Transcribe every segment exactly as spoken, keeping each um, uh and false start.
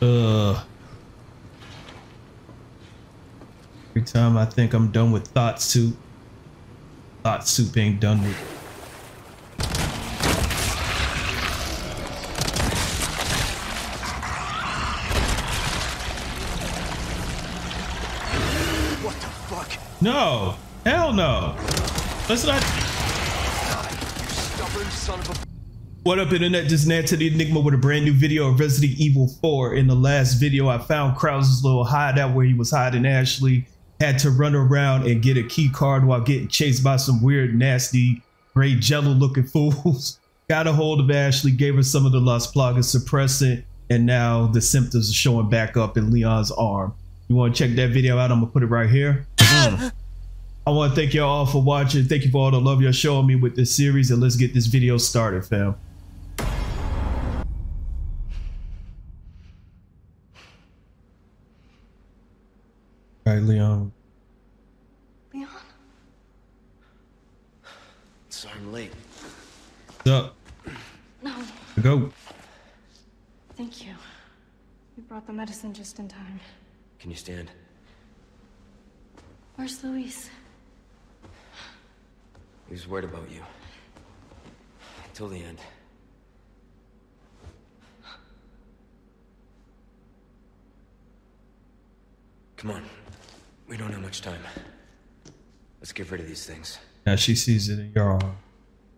Ugh. Every time I think I'm done with thought soup, thought soup ain't done with it. No! Hell no! Let's not. What up, internet? Just Nan to the Enigma with a brand new video of Resident Evil four. In the last video, I found Krauser's little hideout where he was hiding Ashley. Had to run around and get a key card while getting chased by some weird, nasty, gray jello looking fools. Got a hold of Ashley, gave her some of the Las Plagas suppressant, and now the symptoms are showing back up in Leon's arm. You want to check that video out? I'm gonna put it right here. Mm. I want to thank y'all all for watching. Thank you for all the love you're showing me with this series, and let's get this video started, fam. All right, Leon. Leon? Sorry I'm late. What's up? No. Go. Thank you. You brought the medicine just in time. Can you stand? Where's Luis? He was worried about you. Until the end. Come on. We don't have much time. Let's get rid of these things. Yeah, she sees it in your arm.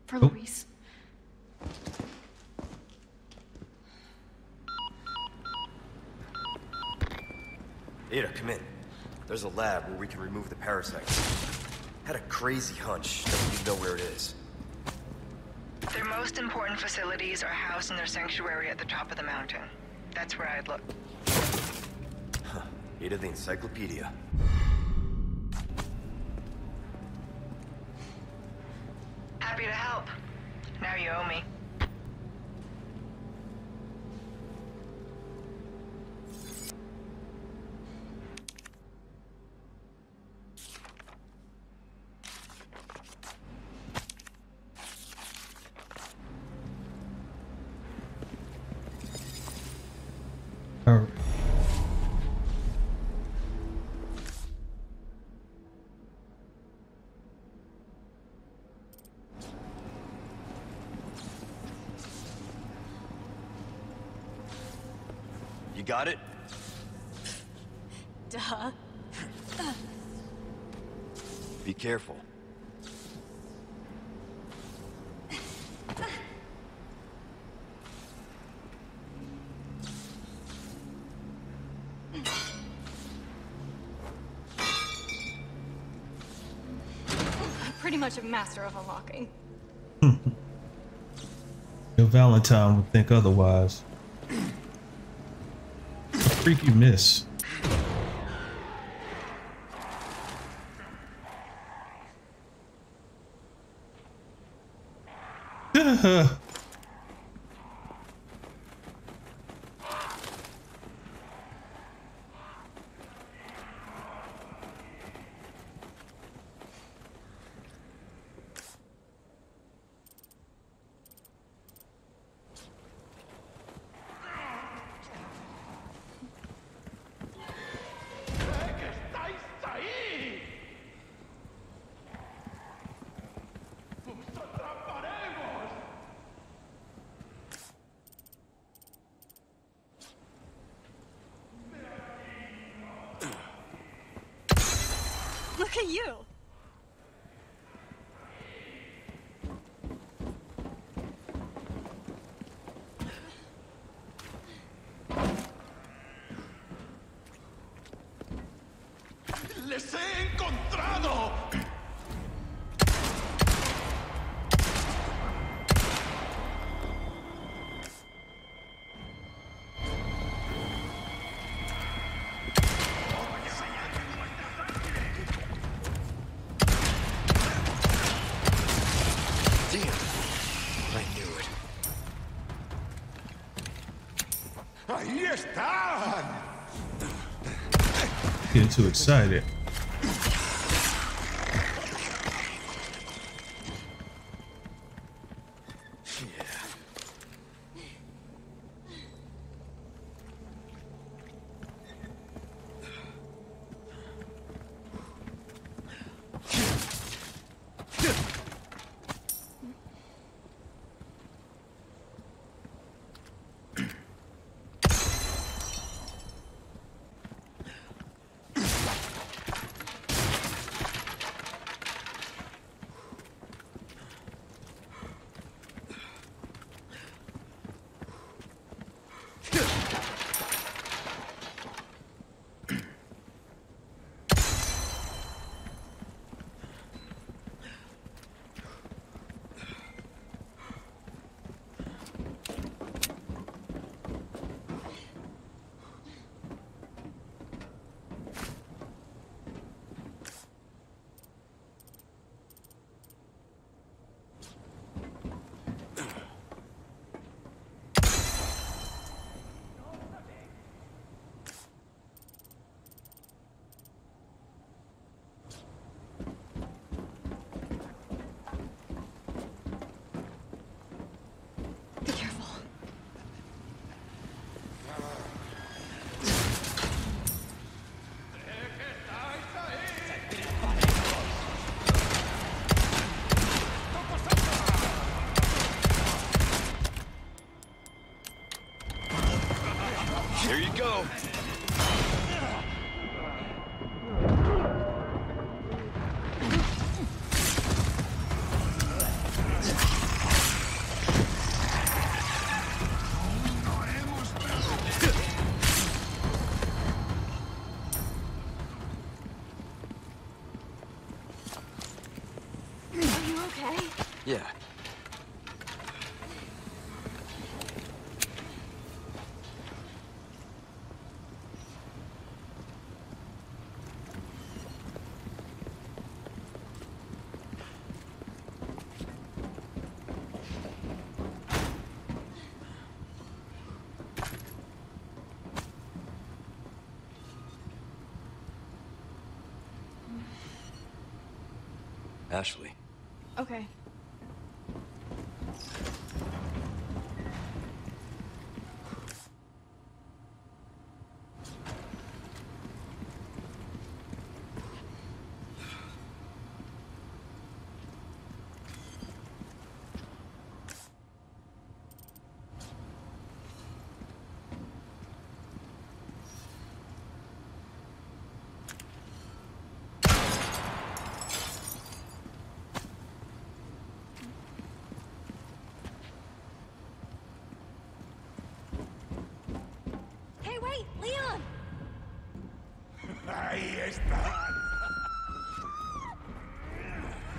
For oh. Luis. Ada, come in. There's a lab where we can remove the parasites. Had a crazy hunch that we know where it is. Their most important facilities are housed in their sanctuary at the top of the mountain. That's where I'd look. Huh. Ada the encyclopedia. Happy to help. Now you owe me. You got it? Duh. Be careful. Pretty much a master of unlocking. Your Valentine would think otherwise. Freaky miss. Look at you! Les he encontrado! Getting too excited. Yeah. Here you go. Ashley. Okay.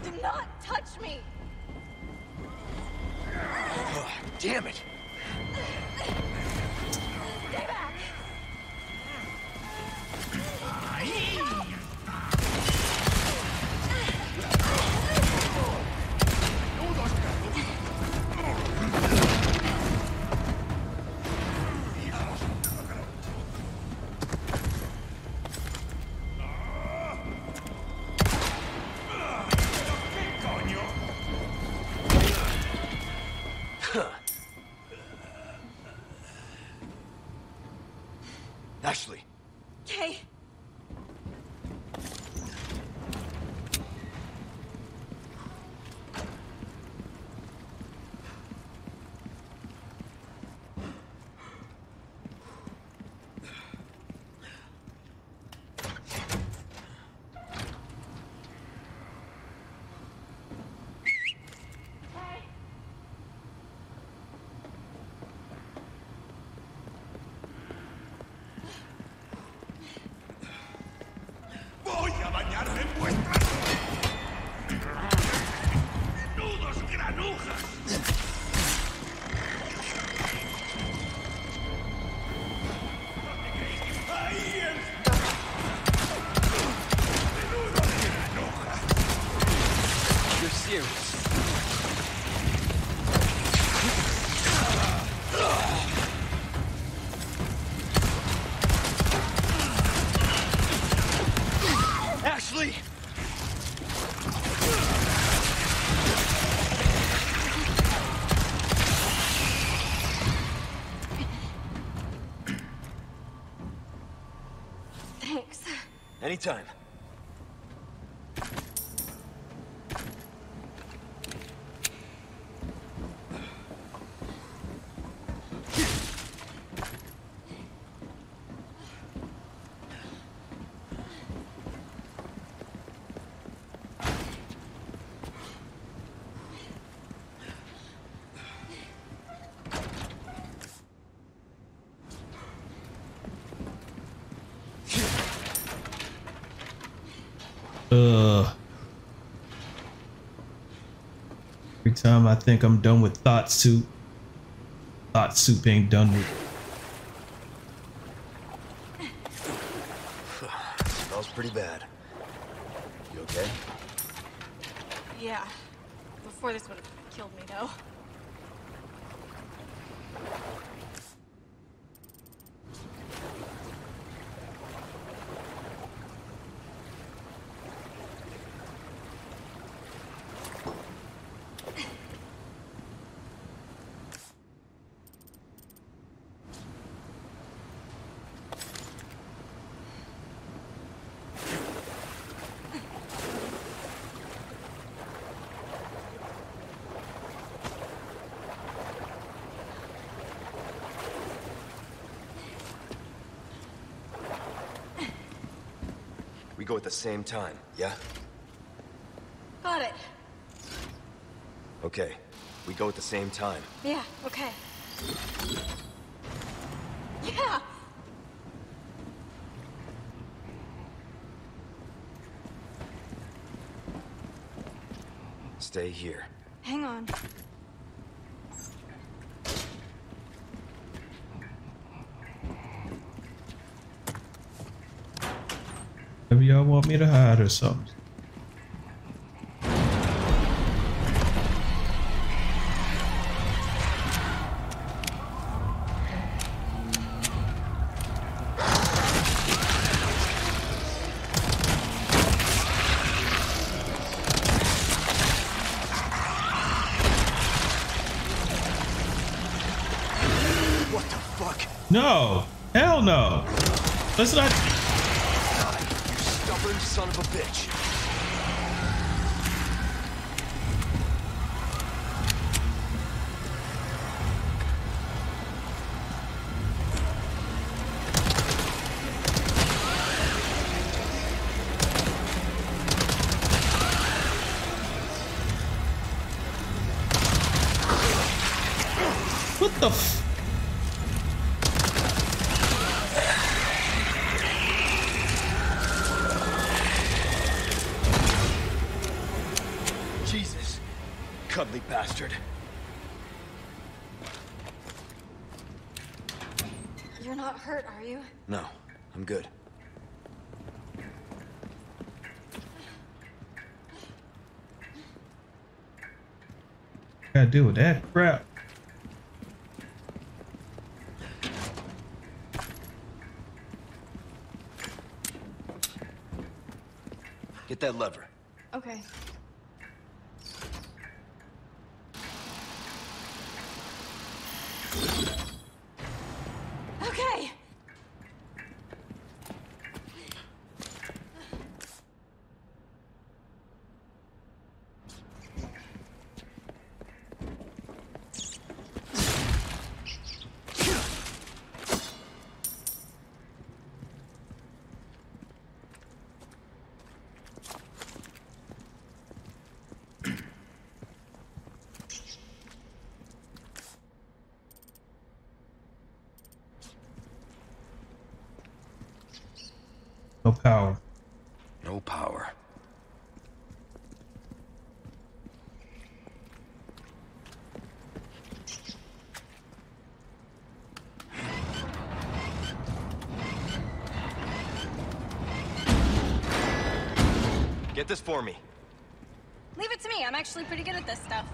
Do not touch me! Oh, damn it! Stay back! Help! Ashley. Okay. Anytime. Every time I think I'm done with thought soup, thought soup ain't done with it. Smells pretty bad. You okay? Yeah. Before this would have killed me though. We go at the same time, yeah? Got it. Okay. We go at the same time. Yeah, okay. Yeah! Stay here. Hang on. Maybe y'all want me to hide or something. No! Hell no! Let's not. God, you stubborn son of a bitch! What the f? Bastard. You're not hurt, are you? No, I'm good. Gotta deal with that crap. Get that lever. Okay. No power. No power. Get this for me. Leave it to me. I'm actually pretty good at this stuff.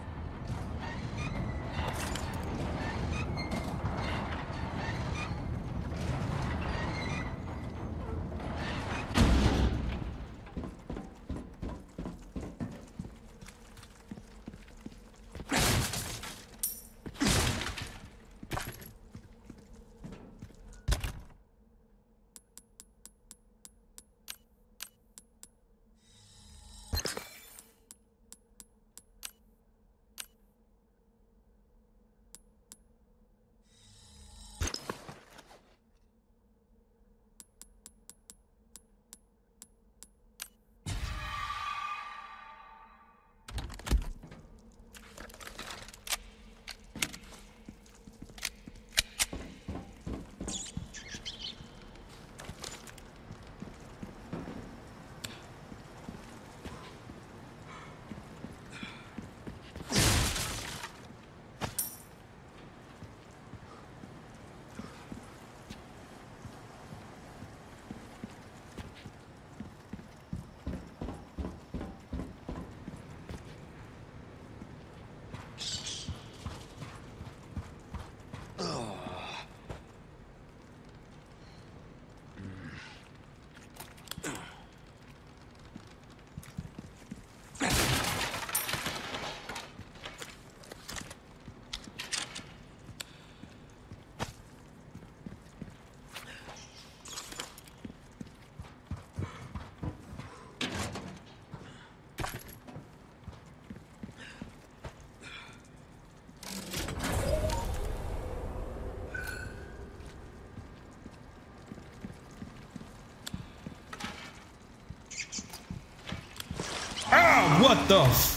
stuff.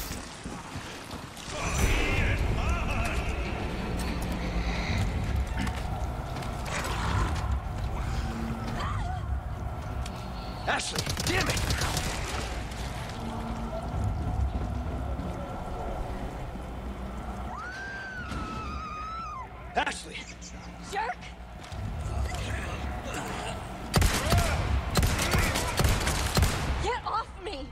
Ashley, damn it! Ashley! Jerk! Get off me!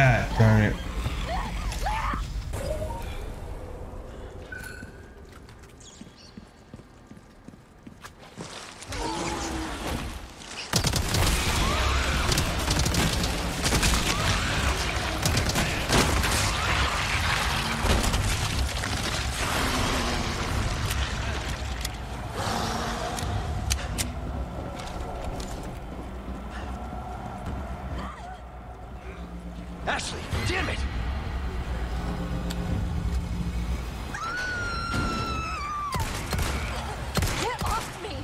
God darn it. Ashley, damn it! Get off me!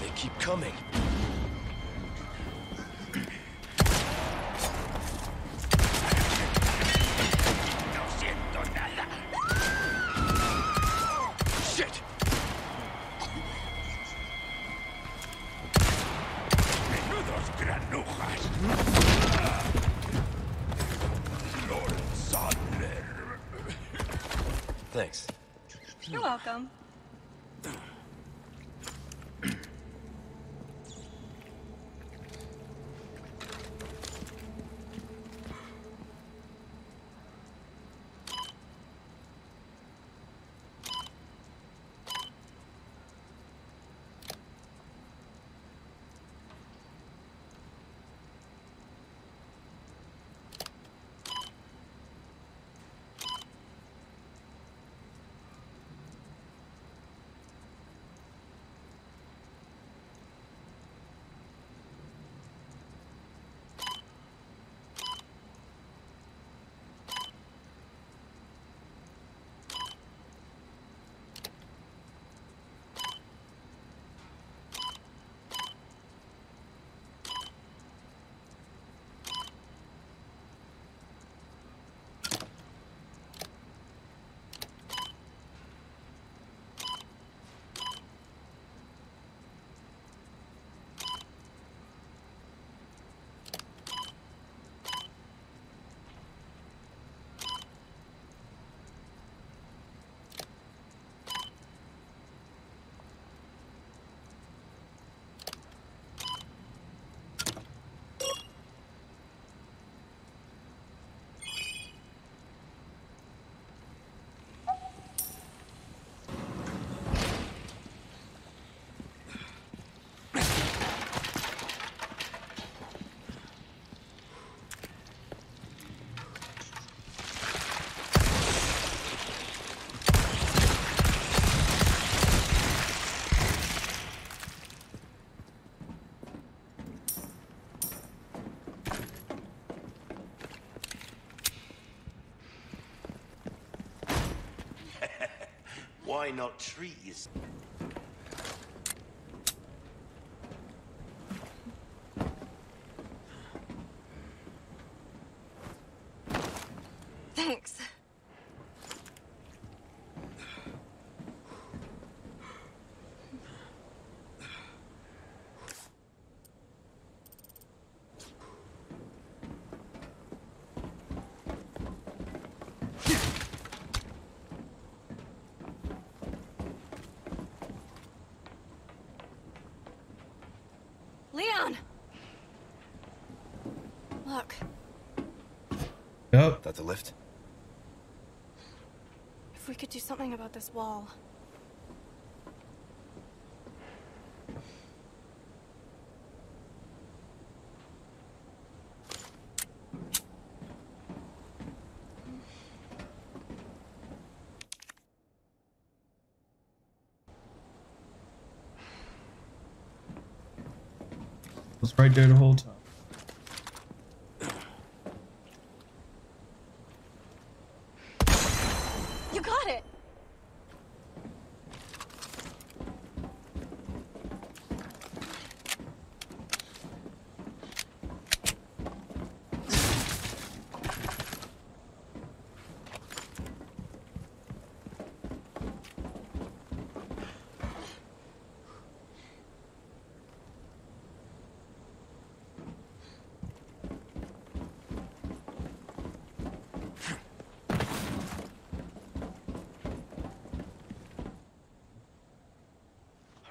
They keep coming. Thanks. You're welcome. Why not trees? Look. Yep. That's a lift. If we could do something about this wall. Was right there the whole time. You got it.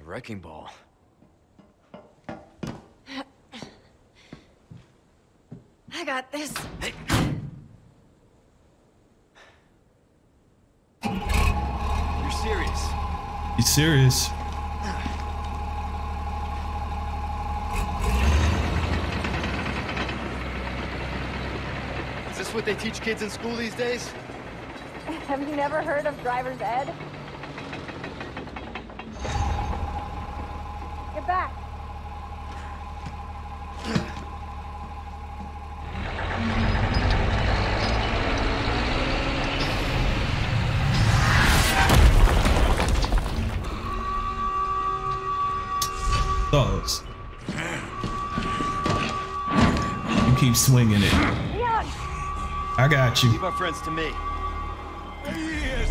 Wrecking ball. I got this. Hey. You're serious. He's serious. Is this what they teach kids in school these days? Have you never heard of driver's ed? Keep swinging it. Leon. I got you. Leave our friends to me. There he is.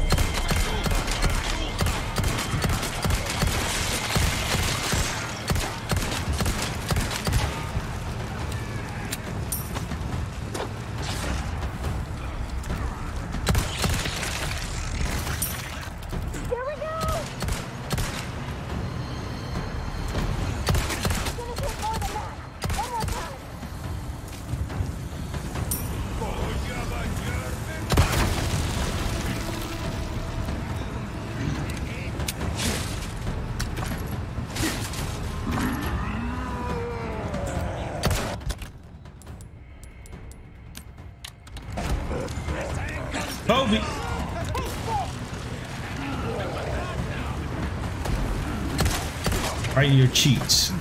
There we go. It's gonna take more than that. One more time. Right in your cheeks.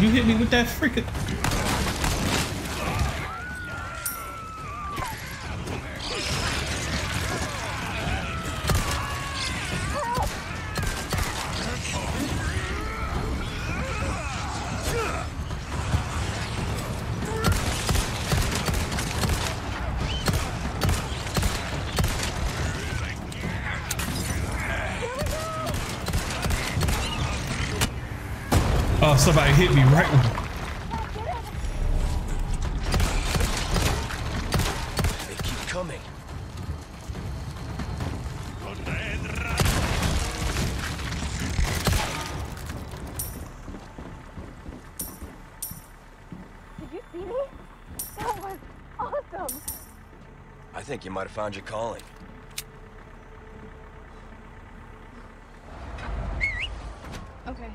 You hit me with that freaking... Oh, somebody hit me right with. I think you might have found your calling. Okay.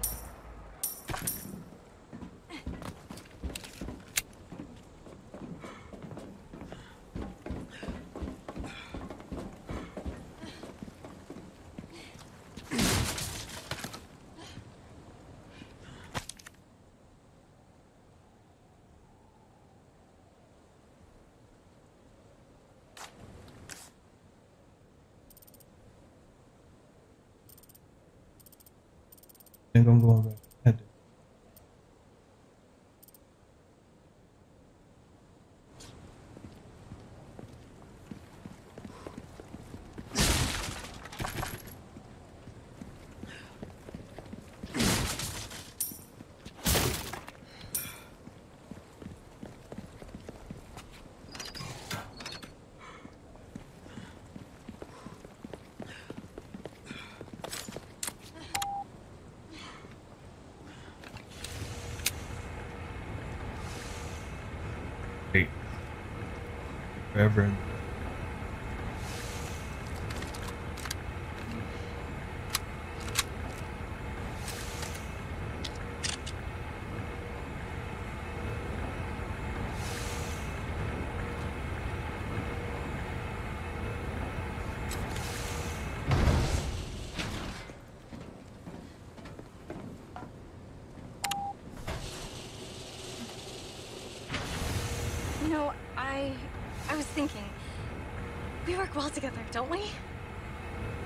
Don't go on that. Reverend. You know, I... I was thinking, we work well together, don't we?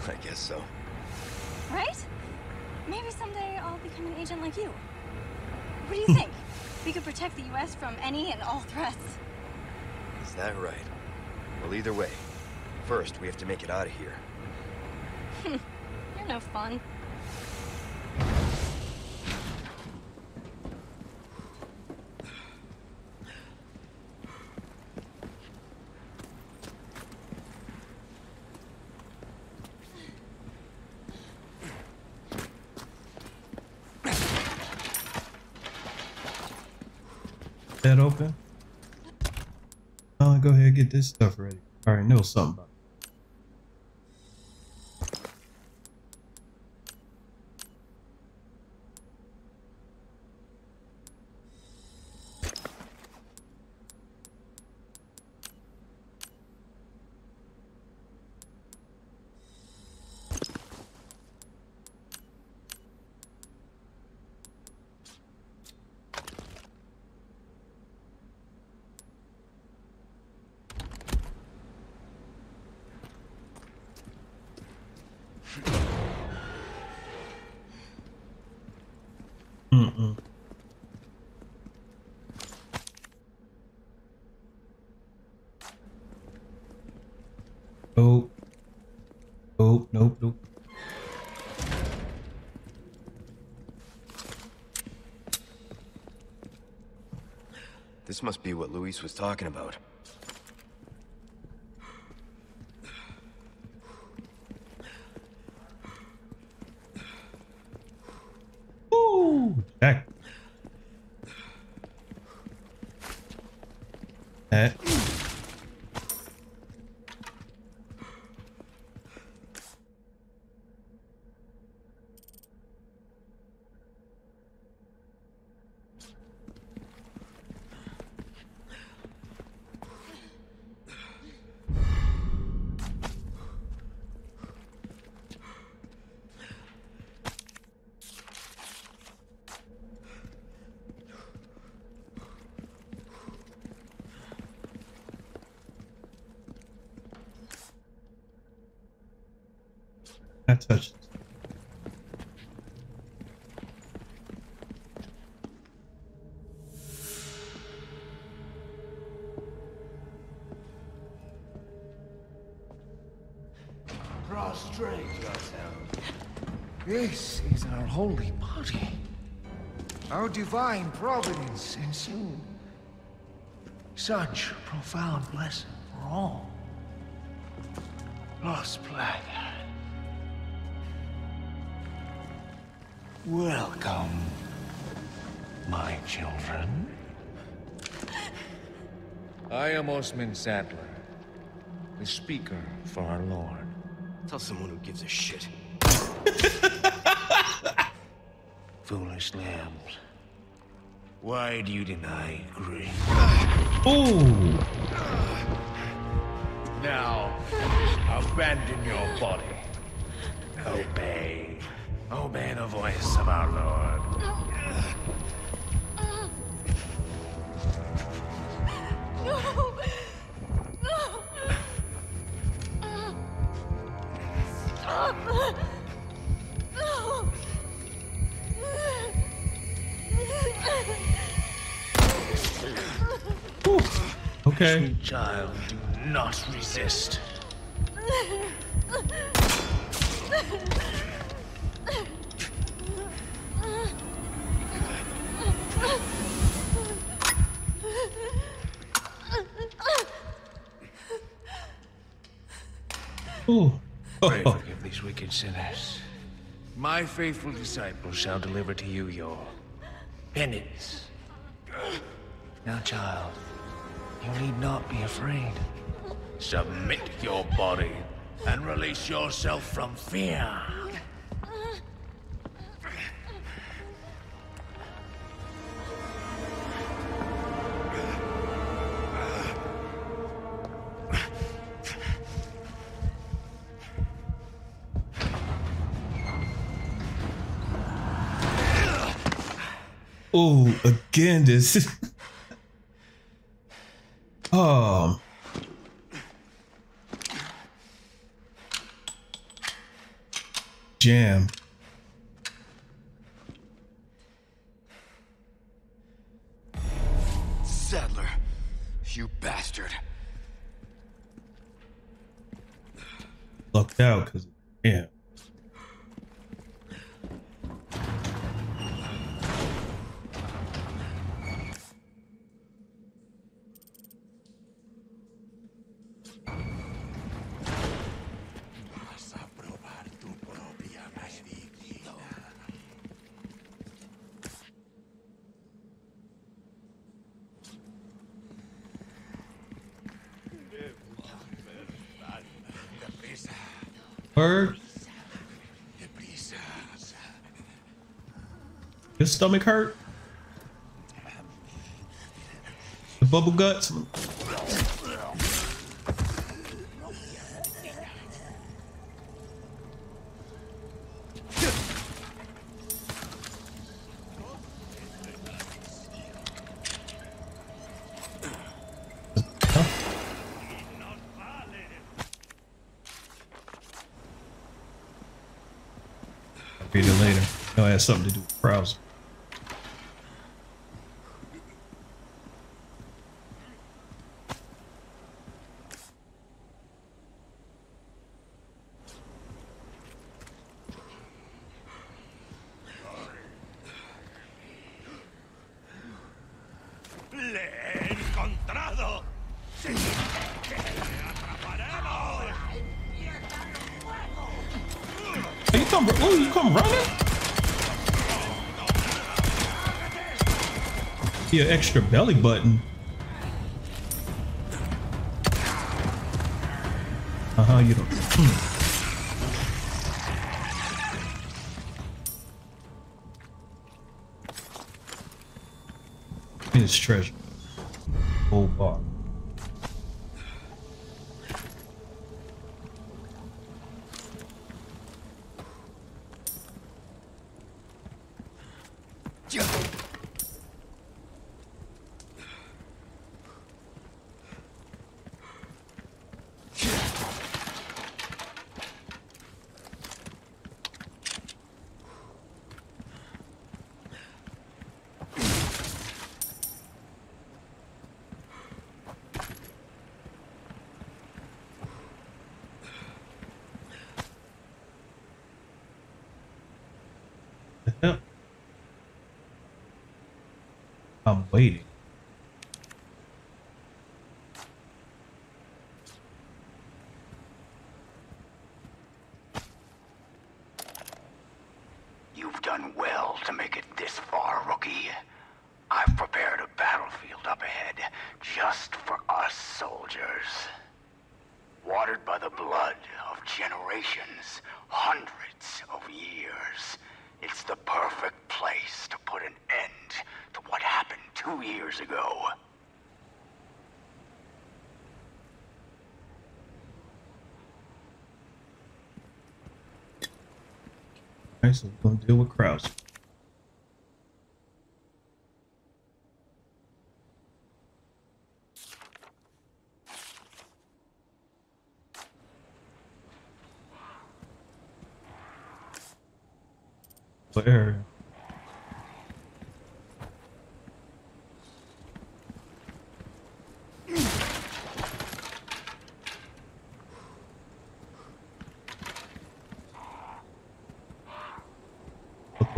I guess so. Right? Maybe someday I'll become an agent like you. What do you think? We could protect the U S from any and all threats. Is that right? Well, either way, first we have to make it out of here. You're no fun. That open? I'll go ahead and get this stuff ready. All right, know something about it. Nope. Nope, nope, nope. This must be what Luis was talking about. Ooh, Jack. That. That touched. Prostrate yourself. This is our holy body. Our divine providence ensued. Such profound blessing for all. Las Plagas. Welcome, my children. I am Osmund Saddler, the speaker for our Lord. Tell someone who gives a shit. Foolish lambs, why do you deny grief? Ooh! Now, abandon your body. Obey. Obey the voice of our Lord. No! No! Stop! No! Ooh. Okay. Sweet child, do not resist. Ooh. Pray forgive these wicked sinners. My faithful disciple shall deliver to you your penance. Now, child, you need not be afraid. Submit your body and release yourself from fear. Oh, again, this. um. Jam. Saddler, you bastard. Lucked out, cause yeah. Bird. His stomach hurt. The bubble guts. Has something to do with Krauser. An extra belly button. Uh-huh, you don't. Hmm. It's treasure. Whole bar. I'm waiting. You've done well to make it this far, rookie. I've prepared a battlefield up ahead just for us soldiers. Watered by the blood of generations, hundreds of years. It's the perfect place to put an end to what happened two years ago. Alright, so we're gonna deal with Krauser. Where? Look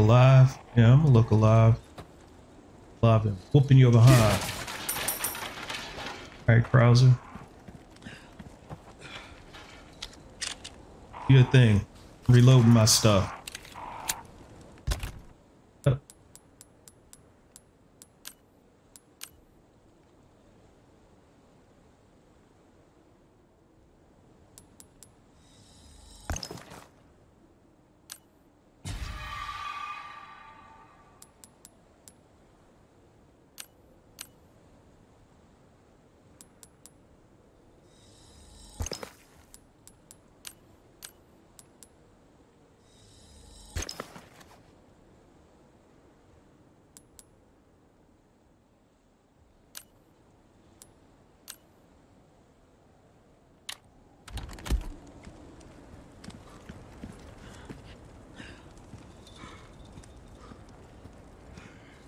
alive. Yeah, I'm gonna look alive. Alive and whooping your behind. All right, Krauser. Do a thing. Reloading my stuff.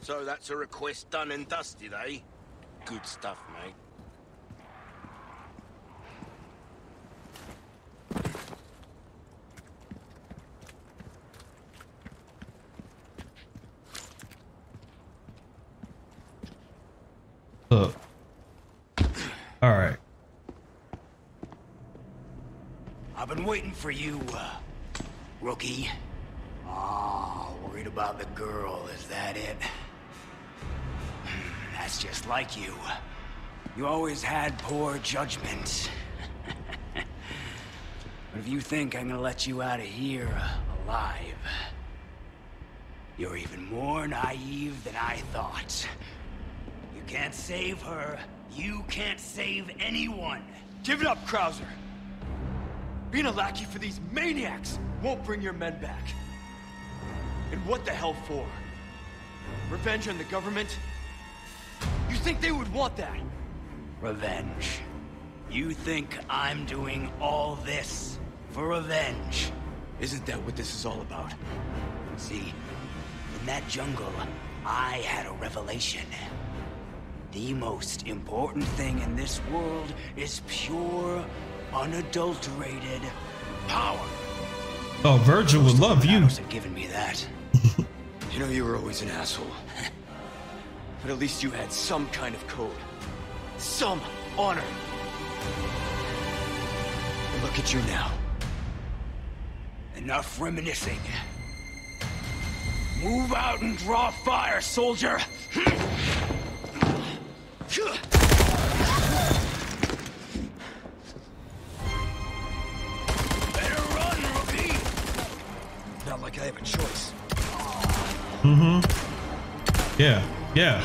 So that's a request done and dusted, eh? Good stuff, mate. Look. All right. I've been waiting for you, uh, rookie. Ah, oh, worried about the girl, is that it? That's just like you. You always had poor judgment. But if you think I'm gonna let you out of here alive, you're even more naive than I thought. You can't save her. You can't save anyone. Give it up, Krauser. Being a lackey for these maniacs won't bring your men back. And what the hell for? Revenge on the government? You think they would want that? Revenge. You think I'm doing all this for revenge? Isn't that what this is all about? See, in that jungle, I had a revelation. The most important thing in this world is pure, unadulterated power. Oh, Virgil would love you. Have given me that. You know, you were always an asshole. But at least you had some kind of code. Some honor. And look at you now. Enough reminiscing. Move out and draw fire, soldier! Better run, rookie! Not like I have a choice. Mm-hmm. Yeah. Yeah.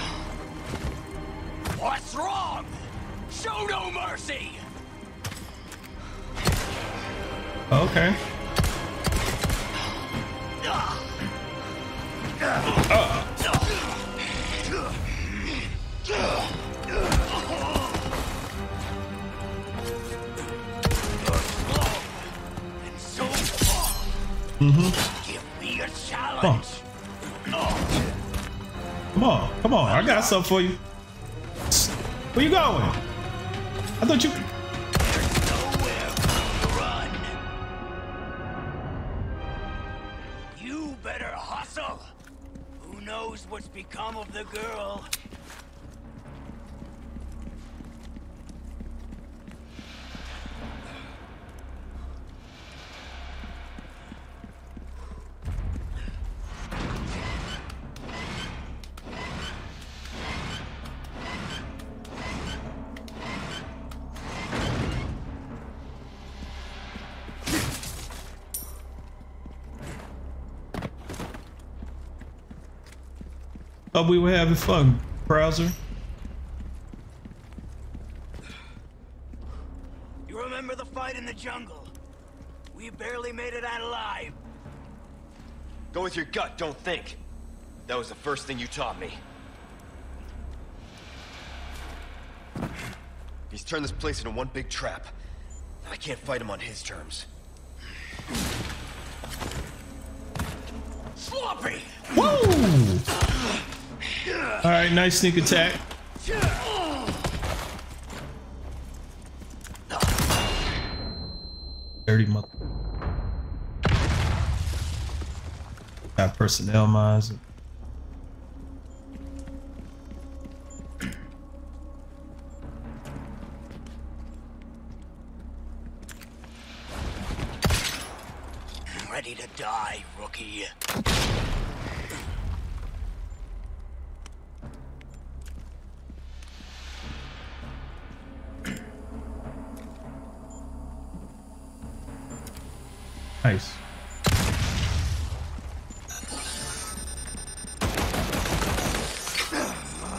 What's wrong? Show no mercy. Okay. Uh. Mm-hmm. Give me a challenge. Oh. Come on, come on, I got something for you. Where you going? I thought you... There's nowhere to run. You better hustle. Who knows what's become of the girl. Hope we were having fun, Krauser. You remember the fight in the jungle? We barely made it out alive. Go with your gut, don't think. That was the first thing you taught me. He's turned this place into one big trap. I can't fight him on his terms. Sloppy! Woo! All right, nice sneak attack. Dirty mother. Got personnel mines. Ready to die, rookie. Nice.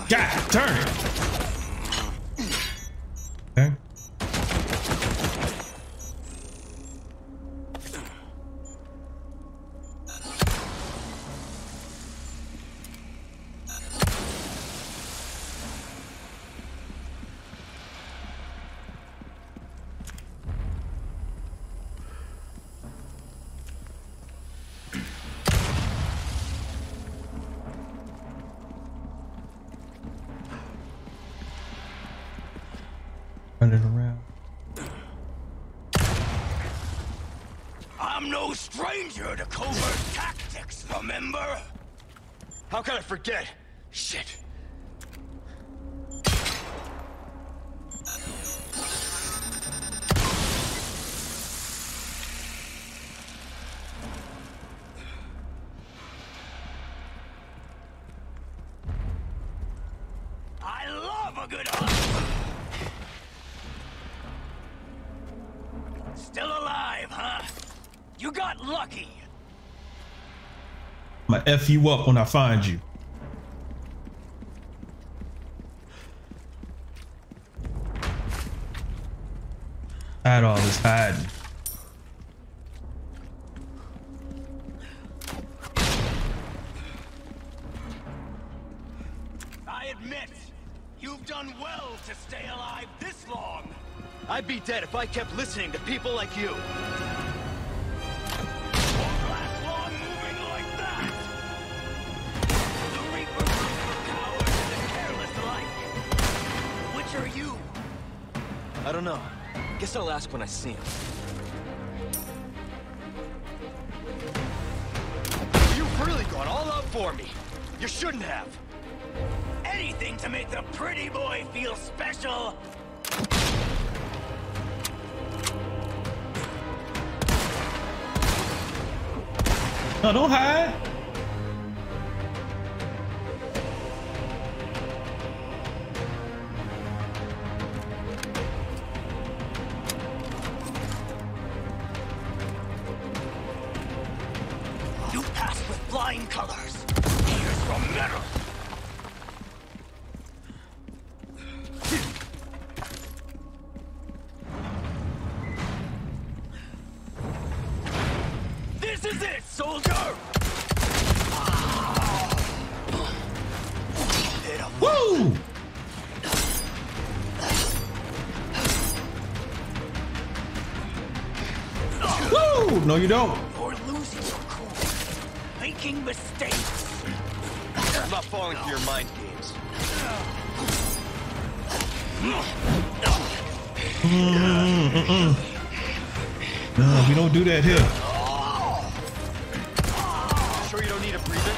God, turn it. Okay. Forget. Shit. I love a good hunt. Still alive, huh? You got lucky. I'm gonna F you up when I find you. Hide all this hiding. I admit, you've done well to stay alive this long. I'd be dead if I kept listening to people like you. Guess I'll ask when I see him. You've really gone all out for me. You shouldn't have. Anything to make the pretty boy feel special. No, don't hide. No, you don't. You're losing your cool, making mistakes. I'm not falling for your mind games. Mm, mm, mm, mm. No, we don't do that here. Sure you don't need a breather?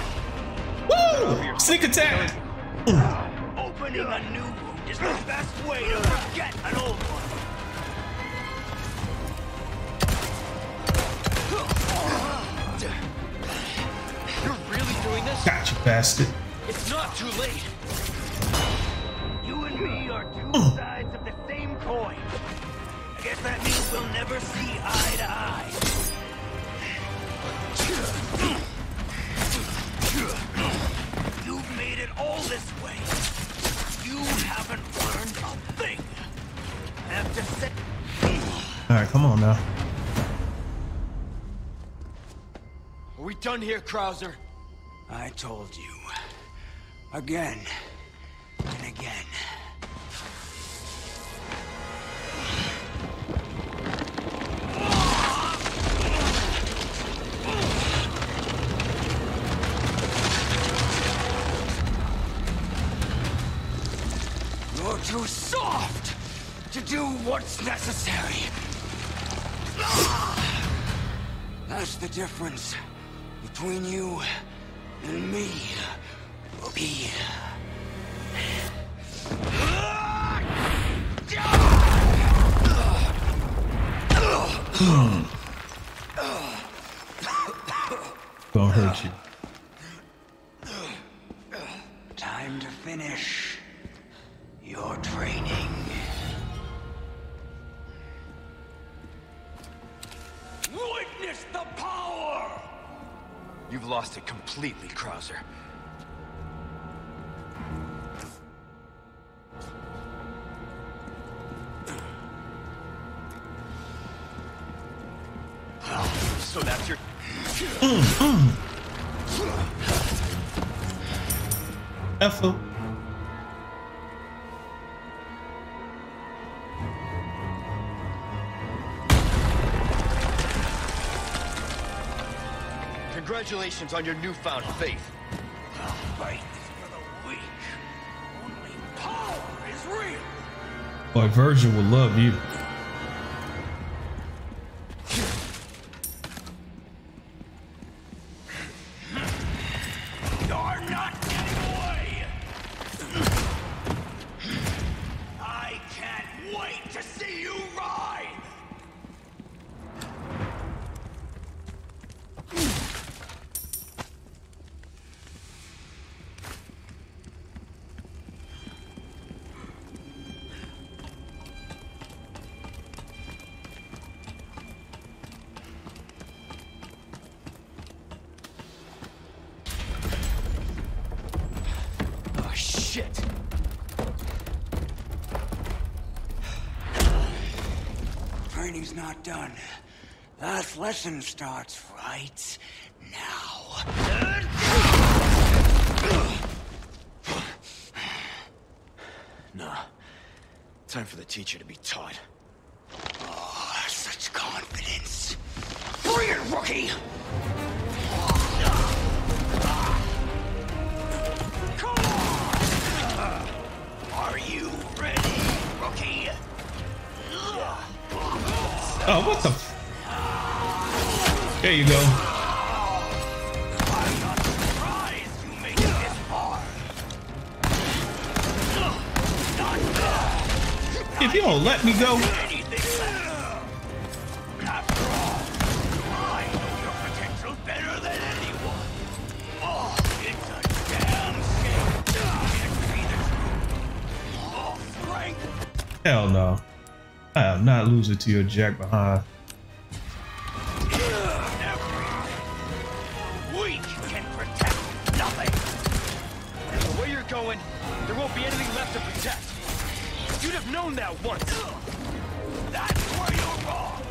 Woo! Ooh, sneak attack! Opening a new route is the best way to forget an old one. You're really doing this? Gotcha, bastard. It's not too late. You and me are two Ooh. sides of the same coin. I guess that means we'll never see eye to eye. You've made it all this way. You haven't learned a thing. I have to say. All right, come on now. Are we done here, Krauser? I told you. Again and again. Too soft to do what's necessary. That's the difference between you and me. Be. Don't hurt you. Time to finish. Your training. Witness the power! You've lost it completely, Krauser. Oh, so that's your... Mm, mm. Ethel. Congratulations on your newfound faith. The faith is for the weak. Only power is real. Boy, Virgil will love you. You're not getting away. I can't wait to see you ride. Training's not done. Last lesson starts right now. Nah. Time for the teacher to be taught. Oh, such confidence. Bring it, rookie! Come on! Are you ready, rookie? Oh, what the f- There you go. I'm not surprised you made it this far. If you don't let me go. After all, I know your potential better than anyone. Oh, it's a damn shame. Oh, Frank. Hell no. I am not losing to your Jack behind. We can protect nothing. And the way you're going, there won't be anything left to protect. You'd have known that once. That's where you're wrong.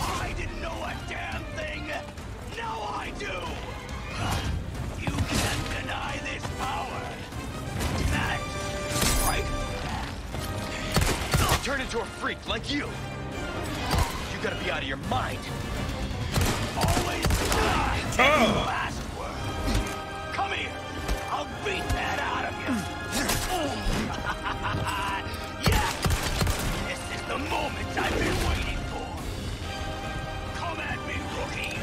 I didn't know a damn thing. Now I do. You can't deny this power. That's right. Turn into a freak like you. You gotta be out of your mind. Always die. Oh. Last word. Come here. I'll beat that out of you. Yeah. This is the moment I've been waiting for. Come at me, rookie.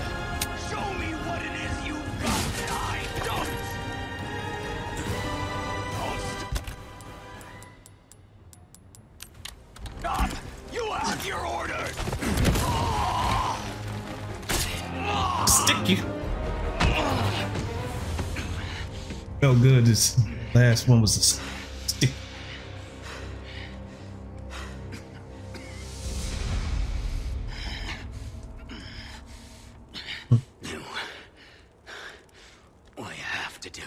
Show me what it is you've got that I don't. Felt good. This last one was a stick. Do what I have to do.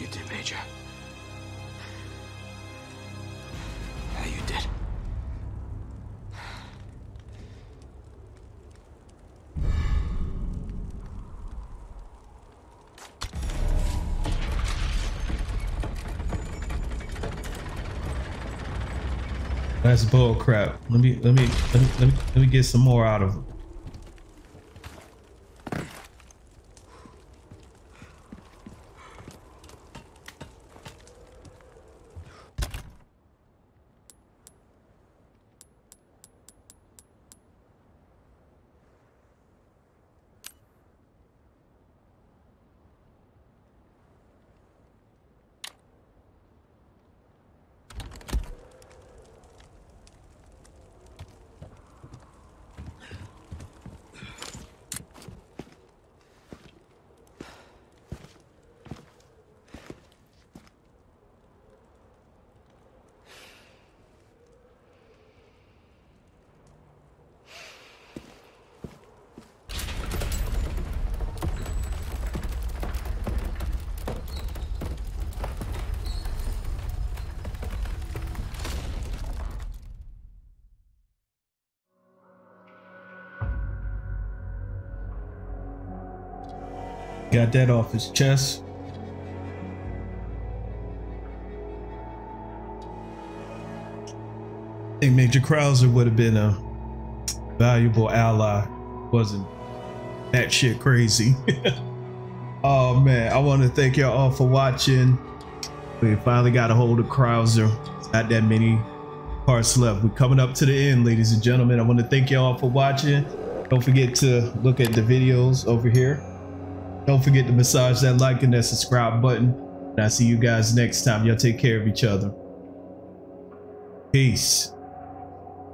You did, Major. Yeah, you did. That's bull crap. Let me, let me, let me, let me, let me get some more out of it. Got that off his chest. I think Major Krauser would have been a valuable ally. Wasn't that shit crazy? Oh man, I want to thank y'all all for watching. We finally got a hold of Krauser. It's not that many parts left. We're coming up to the end, ladies and gentlemen. I want to thank y'all for watching. Don't forget to look at the videos over here. Don't forget to massage that like and that subscribe button. And I'll see you guys next time. Y'all take care of each other. Peace.